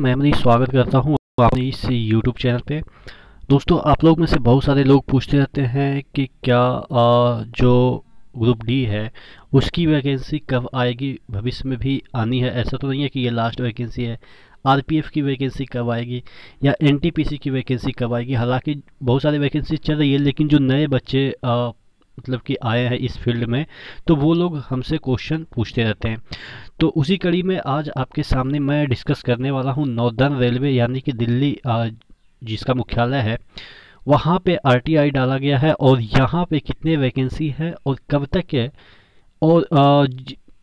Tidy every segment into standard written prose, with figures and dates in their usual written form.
मैं मनीष स्वागत करता हूं आपके इस YouTube चैनल पे। दोस्तों, आप लोग में से बहुत सारे लोग पूछते रहते हैं कि क्या जो ग्रुप डी है उसकी वैकेंसी कब आएगी, भविष्य में भी आनी है, ऐसा तो नहीं है कि ये लास्ट वैकेंसी है। आरपीएफ की वैकेंसी कब आएगी या एनटीपीसी की वैकेंसी कब आएगी। हालांकि बहुत सारी वैकेंसी चल रही है, लेकिन जो नए बच्चे मतलब कि आए हैं इस फील्ड में, तो वो लोग हमसे क्वेश्चन पूछते रहते हैं। तो उसी कड़ी में आज आपके सामने मैं डिस्कस करने वाला हूं नॉर्दर्न रेलवे यानी कि दिल्ली जिसका मुख्यालय है, वहां पे आरटीआई डाला गया है और यहां पे कितने वैकेंसी है और कब तक है और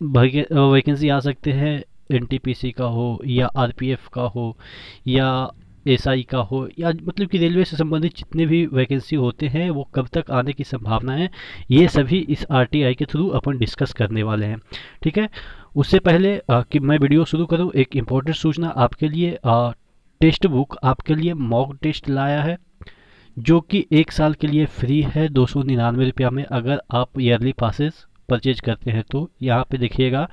वैकेंसी आ सकते हैं। एनटीपीसी का हो या आरपीएफ का हो या एसआई का हो या मतलब कि रेलवे से संबंधित जितने भी वैकेंसी होते हैं वो कब तक आने की संभावना है, ये सभी इस आरटीआई के थ्रू अपन डिस्कस करने वाले हैं। ठीक है, उससे पहले कि मैं वीडियो शुरू करूं, एक इम्पोर्टेंट सूचना आपके लिए। टेस्ट बुक आपके लिए मॉक टेस्ट लाया है जो कि एक साल के लिए फ्री है 299 रुपया में, अगर आप ईयरली पासेस परचेज करते हैं। तो यहाँ पर देखिएगा,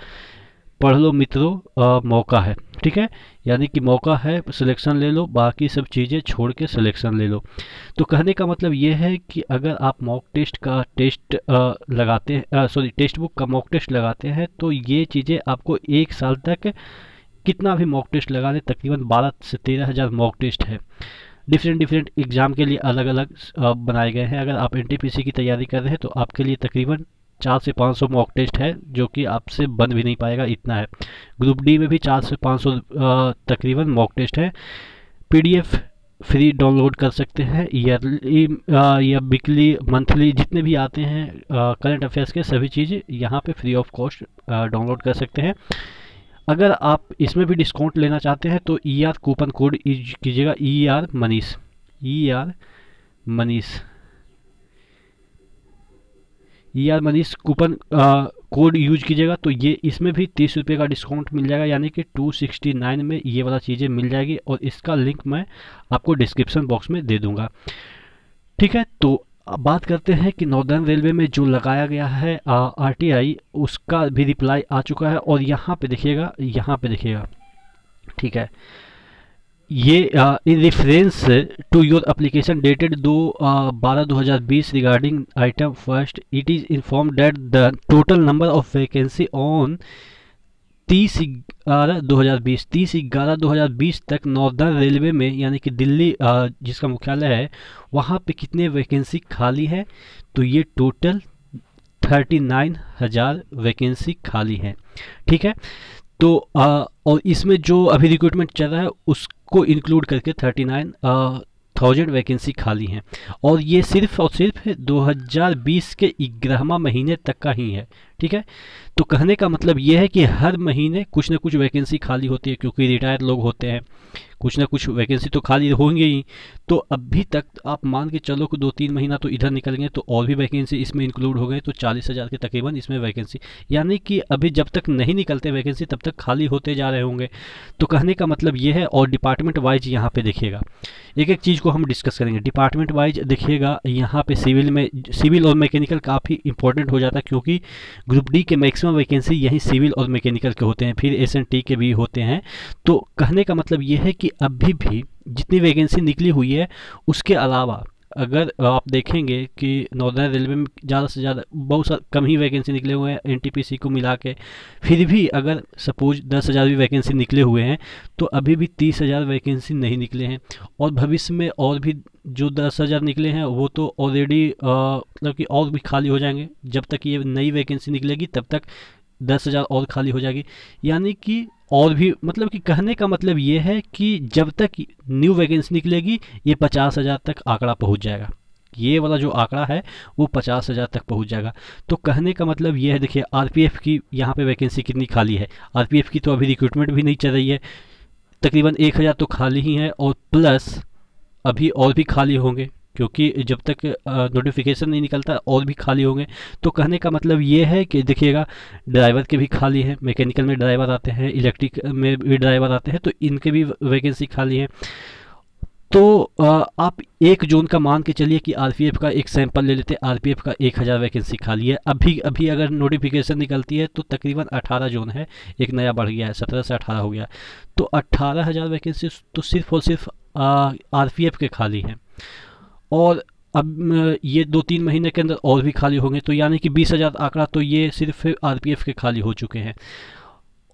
पढ़ लो मित्रों, मौका है। ठीक है, यानी कि मौका है, सिलेक्शन ले लो, बाकी सब चीज़ें छोड़ के सिलेक्शन ले लो। तो कहने का मतलब ये है कि अगर आप मॉक टेस्ट का टेस्ट लगाते हैं, सॉरी टेस्ट बुक का मॉक टेस्ट लगाते हैं, तो ये चीज़ें आपको एक साल तक कितना भी मॉक टेस्ट लगा लें, तकरीबन 12 से 13 हज़ार मॉक टेस्ट है। डिफरेंट एग्ज़ाम के लिए अलग अलग बनाए गए हैं। अगर आप एनटीपीसी की तैयारी कर रहे हैं तो आपके लिए तकरीबन 400 से 500 मॉक टेस्ट है जो कि आपसे बन भी नहीं पाएगा, इतना है। ग्रुप डी में भी 400 से 500 तकरीबन मॉक टेस्ट है। पीडीएफ फ्री डाउनलोड कर सकते हैं, ईयरली या वीकली, मंथली जितने भी आते हैं करंट अफेयर्स के, सभी चीज़ यहाँ पे फ्री ऑफ कॉस्ट डाउनलोड कर सकते हैं। अगर आप इसमें भी डिस्काउंट लेना चाहते हैं तो ER कूपन कोड यूज कीजिएगा, ER Manish coupon code use कीजिएगा तो ये इसमें भी 30 रुपये का डिस्काउंट मिल जाएगा, यानी कि 269 में ये वाला चीज़ें मिल जाएगी। और इसका लिंक मैं आपको डिस्क्रिप्शन बॉक्स में दे दूंगा। ठीक है, तो बात करते हैं कि नॉर्दर्न रेलवे में जो लगाया गया है आरटीआई, उसका भी रिप्लाई आ चुका है। और यहाँ पर देखिएगा, ठीक है, ये in reference to your application dated 2/12/2020 regarding item first, it is informed that the total number of vacancy on 30/11/2020 तक नॉर्दर्न रेलवे में यानी कि दिल्ली जिसका मुख्यालय है वहाँ पे कितने वैकेंसी खाली है। तो ये टोटल 39,000 वैकेंसी खाली हैं। ठीक है, तो और इसमें जो अभी रिक्रूटमेंट चल रहा है उसको इंक्लूड करके 39,000 वैकेंसी खाली हैं। और ये सिर्फ और सिर्फ 2020 के 11वां महीने तक का ही है। ठीक है, तो कहने का मतलब ये है कि हर महीने कुछ ना कुछ वैकेंसी खाली होती है, क्योंकि रिटायर्ड लोग होते हैं, कुछ ना कुछ वैकेंसी तो खाली होंगे ही। तो अभी तक आप मान के चलो कि 2-3 महीना तो इधर निकल गए, तो और भी वैकेंसी इसमें इंक्लूड हो गए, तो 40,000 के तकरीबन इसमें वैकेंसी, यानी कि अभी जब तक नहीं निकलते वैकेंसी तब तक खाली होते जा रहे होंगे। तो कहने का मतलब ये है। और डिपार्टमेंट वाइज यहाँ पर देखिएगा, एक एक चीज़ को हम डिस्कस करेंगे। डिपार्टमेंट वाइज देखिएगा, यहाँ पर सिविल में, सिविल और मैकेनिकल काफ़ी इंपॉर्टेंट हो जाता है, क्योंकि ग्रुप डी के मैक्सिमम वैकेंसी यही सिविल और मैकेनिकल के होते हैं, फिर एसएनटी के भी होते हैं। तो कहने का मतलब ये है कि अभी भी जितनी वैकेंसी निकली हुई है उसके अलावा अगर आप देखेंगे कि नॉर्दर्न रेलवे में ज़्यादा से ज़्यादा बहुत सारे कम ही वैकेंसी निकले हुए हैं एनटीपीसी को मिला के। फिर भी अगर सपोज 10,000 भी वैकेंसी निकले हुए हैं तो अभी भी 30,000 वैकेंसी नहीं निकले हैं। और भविष्य में और भी जो 10,000 निकले हैं वो तो ऑलरेडी मतलब कि और भी खाली हो जाएंगे। जब तक ये नई वैकेंसी निकलेगी तब तक 10,000 और खाली हो जाएगी, यानी कि और भी मतलब कि कहने का मतलब ये है कि जब तक न्यू वैकेंसी निकलेगी ये 50,000 तक आंकड़ा पहुंच जाएगा। ये वाला जो आंकड़ा है वो 50,000 तक पहुंच जाएगा। तो कहने का मतलब ये है, देखिए आरपीएफ की यहाँ पे वैकेंसी कितनी खाली है। आरपीएफ की तो अभी रिक्रूटमेंट भी नहीं चल रही है, तकरीबन 1,000 तो खाली ही है, और प्लस अभी और भी खाली होंगे, क्योंकि जब तक नोटिफिकेशन नहीं निकलता और भी खाली होंगे। तो कहने का मतलब ये है कि देखिएगा ड्राइवर के भी खाली हैं, मैकेनिकल में ड्राइवर आते हैं, इलेक्ट्रिक में भी ड्राइवर आते हैं, तो इनके भी वैकेंसी खाली हैं। तो आप 1 जून का मान के चलिए कि आरपीएफ का एक सैंपल ले लेते हैं। आरपीएफ का 1000 वैकेंसी खाली है। अभी अभी अगर नोटिफिकेशन निकलती है तो तकरीबन 18 जून है, एक नया बढ़ गया है, 17 से 18 हो गया। तो 18000 वैकेंसी तो सिर्फ और सिर्फ आरपीएफ के खाली हैं, और अब ये 2-3 महीने के अंदर और भी खाली होंगे। तो यानी कि 20000 आंकड़ा तो ये सिर्फ आरपीएफ के खाली हो चुके हैं।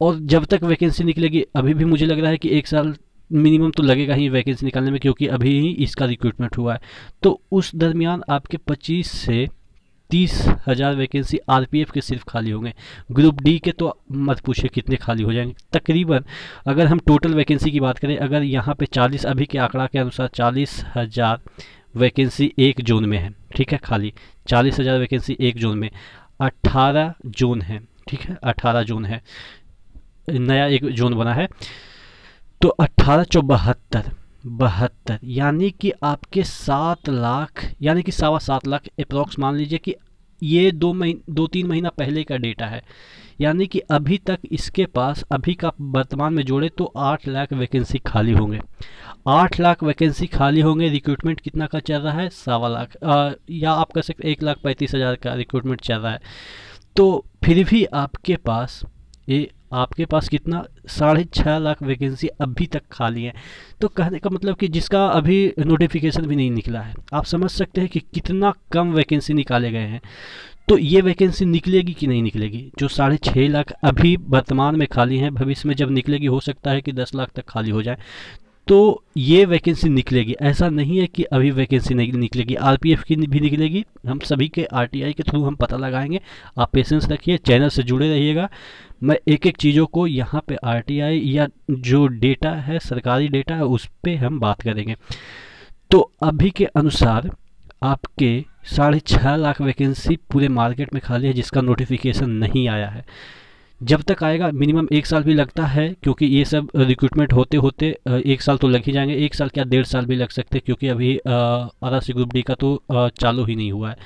और जब तक वैकेंसी निकलेगी, अभी भी मुझे लग रहा है कि 1 साल मिनिमम तो लगेगा ही वैकेंसी निकालने में, क्योंकि अभी ही इसका रिक्रूटमेंट हुआ है। तो उस दरमियान आपके 25 से 30 हज़ार वैकेंसी आरपीएफ के सिर्फ खाली होंगे। ग्रुप डी के तो मत पूछिए कितने खाली हो जाएंगे। तकरीबन अगर हम टोटल वैकेंसी की बात करें, अगर यहाँ पे 40, अभी के आंकड़ा के अनुसार 40000 वैकेंसी 1 जून में है, ठीक है, खाली 40000 वैकेंसी 1 जून में। 18 जून है, ठीक है, 18 जून है, नया 1 जून बना है। तो 18×74, 72, यानी कि आपके 7 लाख, यानी कि 7.25 लाख अप्रॉक्स मान लीजिए कि ये 2-3 महीना पहले का डेटा है। यानी कि अभी तक इसके पास, अभी का वर्तमान में जोड़े तो 8 लाख वैकेंसी खाली होंगे। 8 लाख वैकेंसी खाली होंगे। रिक्रूटमेंट कितना का चल रहा है? 1.25 लाख, या आप कह सकते 1,35,000 का रिक्रूटमेंट चल रहा है। तो फिर भी आपके पास आपके पास कितना 6.5 लाख वैकेंसी अभी तक खाली है। तो कहने का मतलब कि जिसका अभी नोटिफिकेशन भी नहीं निकला है, आप समझ सकते हैं कि कितना कम वैकेंसी निकाले गए हैं। तो ये वैकेंसी निकलेगी कि नहीं निकलेगी? जो 6.5 लाख अभी वर्तमान में खाली हैं, भविष्य में जब निकलेगी हो सकता है कि 10 लाख तक खाली हो जाए। तो ये वैकेंसी निकलेगी, ऐसा नहीं है कि अभी वैकेंसी नहीं निकलेगी। आरपीएफ की भी निकलेगी, हम सभी के आरटीआई के थ्रू हम पता लगाएंगे। आप पेशेंस रखिए, चैनल से जुड़े रहिएगा। मैं एक चीज़ों को यहाँ पे आरटीआई या जो डेटा है, सरकारी डेटा है, उस पर हम बात करेंगे। तो अभी के अनुसार आपके 6.5 लाख वैकेंसी पूरे मार्केट में खाली है, जिसका नोटिफिकेशन नहीं आया है। जब तक आएगा मिनिमम 1 साल भी लगता है, क्योंकि ये सब रिक्रूटमेंट होते होते 1 साल तो लग ही जाएंगे। 1 साल क्या 1.5 साल भी लग सकते, क्योंकि अभी आरआरसी ग्रुप डी का तो चालू ही नहीं हुआ है।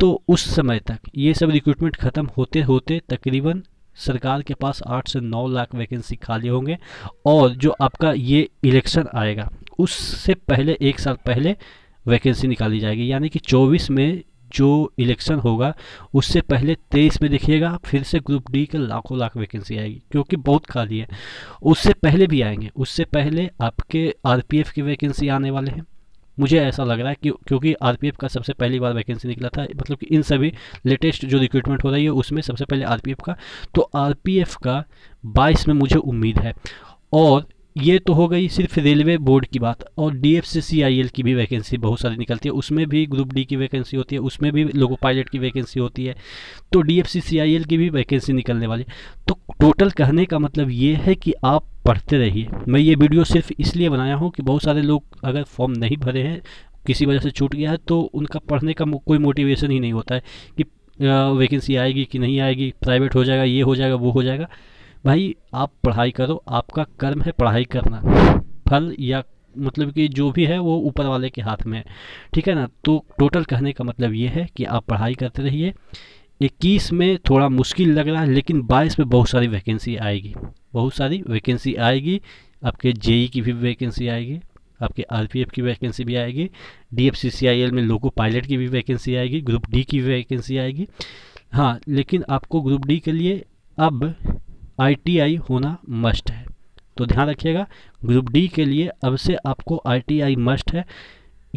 तो उस समय तक ये सब रिक्रूटमेंट ख़त्म होते होते तकरीबन सरकार के पास 8 से 9 लाख वैकेंसी खाली होंगे। और जो आपका ये इलेक्शन आएगा उससे पहले 1 साल पहले वैकेंसी निकाली जाएगी, यानी कि 24 में जो इलेक्शन होगा उससे पहले 23 में देखिएगा फिर से ग्रुप डी के लाखों लाख वैकेंसी आएगी, क्योंकि बहुत खाली है। उससे पहले भी आएंगे, उससे पहले आपके आरपीएफ की वैकेंसी आने वाले हैं, मुझे ऐसा लग रहा है कि क्योंकि आरपीएफ का सबसे पहली बार वैकेंसी निकला था, मतलब कि इन सभी लेटेस्ट जो रिक्रूटमेंट हो रही है उसमें सबसे पहले आरपीएफ का। तो आरपीएफ का 22 में मुझे उम्मीद है। और ये तो हो गई सिर्फ रेलवे बोर्ड की बात, और DFCCIL की भी वैकेंसी बहुत सारी निकलती है। उसमें भी ग्रुप डी की वैकेंसी होती है, उसमें भी लोगो पायलट की वैकेंसी होती है। तो DFCCIL की भी वैकेंसी निकलने वाली। तो टोटल कहने का मतलब ये है कि आप पढ़ते रहिए। मैं ये वीडियो सिर्फ इसलिए बनाया हूँ कि बहुत सारे लोग अगर फॉर्म नहीं भरे हैं, किसी वजह से छूट गया है, तो उनका पढ़ने का कोई मोटिवेशन ही नहीं होता है कि वैकेंसी आएगी कि नहीं आएगी, प्राइवेट हो जाएगा, ये हो जाएगा, वो हो जाएगा। भाई आप पढ़ाई करो, आपका कर्म है पढ़ाई करना, फल या मतलब कि जो भी है वो ऊपर वाले के हाथ में है, ठीक है ना। तो टोटल कहने का मतलब ये है कि आप पढ़ाई करते रहिए। 21 में थोड़ा मुश्किल लग रहा है, लेकिन 22 में बहुत सारी वैकेंसी आएगी, बहुत सारी वैकेंसी आएगी। आपके JE की भी वैकेंसी आएगी, आपके RPF की वैकेंसी भी आएगी, DFCCIL में लोको पायलट की भी वैकेंसी आएगी, ग्रुप डी की वैकेंसी आएगी। हाँ, लेकिन आपको ग्रुप डी के लिए अब ITI होना मस्ट है, तो ध्यान रखिएगा। ग्रुप डी के लिए अब से आपको ITI मस्ट है।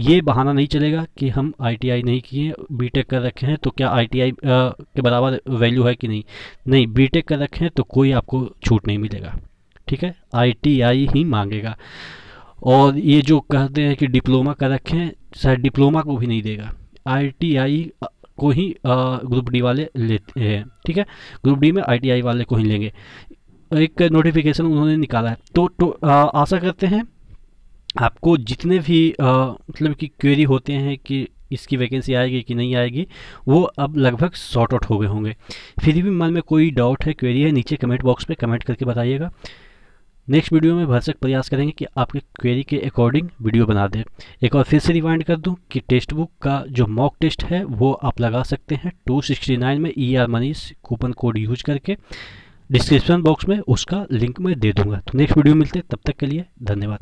ये बहाना नहीं चलेगा कि हम ITI नहीं किए, BTech कर रखे हैं, तो क्या ITI के बराबर वैल्यू है कि नहीं। नहीं, BTech कर रखे हैं तो कोई आपको छूट नहीं मिलेगा, ठीक है, ITI ही मांगेगा। और ये जो कहते हैं कि डिप्लोमा कर रखे हैं, शायद डिप्लोमा को भी नहीं देगा, ITI को ही ग्रुप डी वाले लेते हैं, ठीक है, ग्रुप डी में ITI वाले को ही लेंगे। एक नोटिफिकेशन उन्होंने निकाला है। तो आशा करते हैं आपको जितने भी मतलब कि क्वेरी होते हैं कि इसकी वैकेंसी आएगी कि नहीं आएगी, वो अब लगभग सॉर्ट आउट हो गए होंगे। फिर भी मन में कोई डाउट है, क्वेरी है, नीचे कमेंट बॉक्स में कमेंट करके बताइएगा। नेक्स्ट वीडियो में भरसक प्रयास करेंगे कि आपके क्वेरी के अकॉर्डिंग वीडियो बना दें। एक और फिर से रिमाइंड कर दूं कि टेस्ट बुक का जो मॉक टेस्ट है वो आप लगा सकते हैं 269 में ER Manish coupon code use करके। डिस्क्रिप्शन बॉक्स में उसका लिंक मैं दे दूंगा। तो नेक्स्ट वीडियो मिलते हैं, तब तक के लिए धन्यवाद।